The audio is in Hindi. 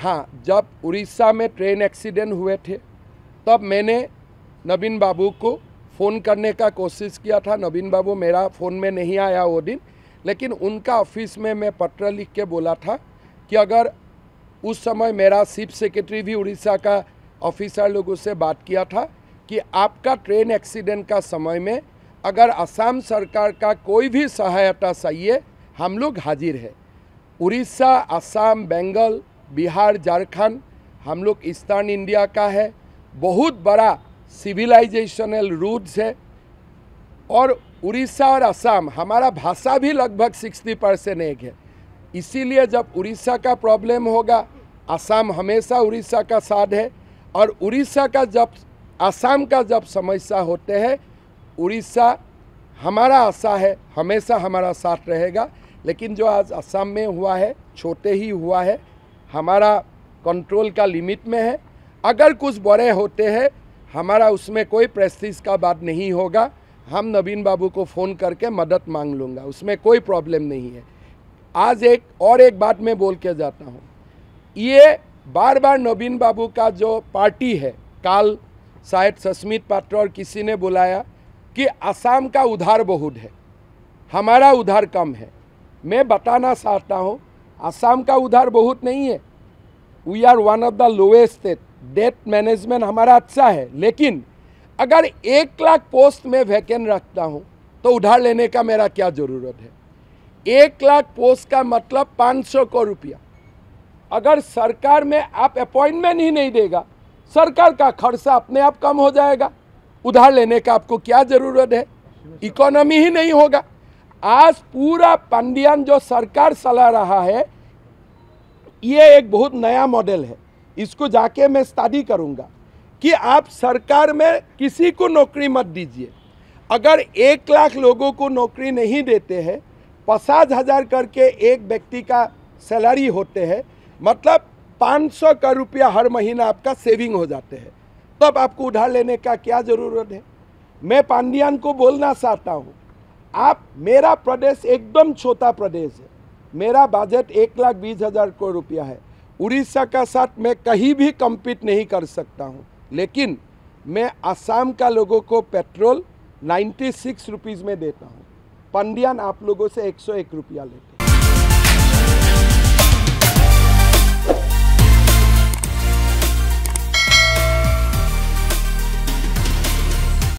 हाँ, जब उड़ीसा में ट्रेन एक्सीडेंट हुए थे तब मैंने नवीन बाबू को फ़ोन करने का कोशिश किया था। नवीन बाबू मेरा फ़ोन में नहीं आया वो दिन, लेकिन उनका ऑफिस में मैं पत्र लिख के बोला था कि अगर उस समय मेरा चीफ सेक्रेटरी भी उड़ीसा का ऑफिसर लोगों से बात किया था कि आपका ट्रेन एक्सीडेंट का समय में अगर असम सरकार का कोई भी सहायता चाहिए हम लोग हाजिर है। उड़ीसा, असम, बंगाल, बिहार, झारखंड, हम लोग ईस्टर्न इंडिया का है, बहुत बड़ा सिविलाइजेशनल रूट्स है। और उड़ीसा और असम हमारा भाषा भी लगभग 60% एक है, इसीलिए जब उड़ीसा का प्रॉब्लम होगा असम हमेशा उड़ीसा का साथ है, और उड़ीसा का जब असम का जब समस्या होते हैं उड़ीसा हमारा आशा है हमेशा हमारा साथ रहेगा। लेकिन जो आज असम में हुआ है छोटे ही हुआ है, हमारा कंट्रोल का लिमिट में है। अगर कुछ बड़े होते हैं हमारा उसमें कोई प्रेस्टीज का बात नहीं होगा, हम नवीन बाबू को फ़ोन करके मदद मांग लूँगा, उसमें कोई प्रॉब्लम नहीं है। आज एक बात मैं बोल के जाता हूँ, ये बार बार नवीन बाबू का जो पार्टी है, काल शायद शशमीत पात्रर और किसी ने बुलाया कि असम का उधार बहुत है हमारा उधार कम है। मैं बताना चाहता हूँ असम का उधार बहुत नहीं है, we are one of the lowest state, debt management हमारा अच्छा है। लेकिन अगर 1 लाख पोस्ट में वैकेंट रखता हूँ तो उधार लेने का मेरा क्या ज़रूरत है। 1 लाख पोस्ट का मतलब 500 करोड़ रुपया, अगर सरकार में आप अपॉइंटमेंट ही नहीं देगा सरकार का खर्चा अपने आप कम हो जाएगा, उधार लेने का आपको क्या ज़रूरत है, इकोनॉमी ही नहीं होगा। आज पूरा पांडियन जो सरकार चला रहा है ये एक बहुत नया मॉडल है, इसको जाके मैं स्टडी करूँगा कि आप सरकार में किसी को नौकरी मत दीजिए। अगर 1 लाख लोगों को नौकरी नहीं देते हैं, 50,000 करके एक व्यक्ति का सैलरी होते हैं, मतलब 500 करोड़ रुपया हर महीना आपका सेविंग हो जाते हैं, तब आपको उधार लेने का क्या ज़रूरत है। मैं पांडियन को बोलना चाहता हूँ, आप मेरा प्रदेश एकदम छोटा प्रदेश है, मेरा बजट 1,20,000 करोड़ रुपया है, उड़ीसा का साथ मैं कहीं भी कम्पीट नहीं कर सकता हूँ। लेकिन मैं असम का लोगों को पेट्रोल 96 रुपीज़ में देता हूँ, पांडियन आप लोगों से 101 रुपया लेता हूँ।